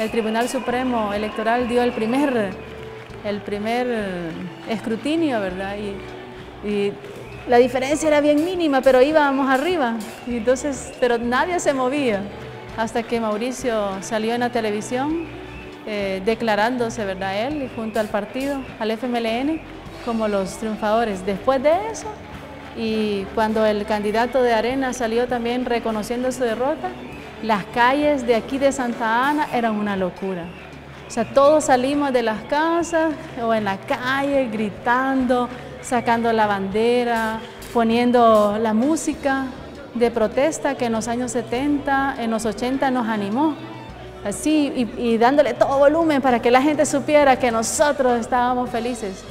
el Tribunal Supremo Electoral dio el primer escrutinio, ¿verdad? Y la diferencia era bien mínima, pero íbamos arriba, y entonces, pero nadie se movía, hasta que Mauricio salió en la televisión declarándose, ¿verdad?, él y junto al partido, al FMLN, como los triunfadores. Después de eso, y cuando el candidato de Arena salió también reconociendo su derrota, las calles de aquí de Santa Ana eran una locura. O sea, todos salimos de las casas o en la calle gritando, sacando la bandera, poniendo la música de protesta que en los años 70, en los 80 nos animó. Así, y dándole todo volumen para que la gente supiera que nosotros estábamos felices.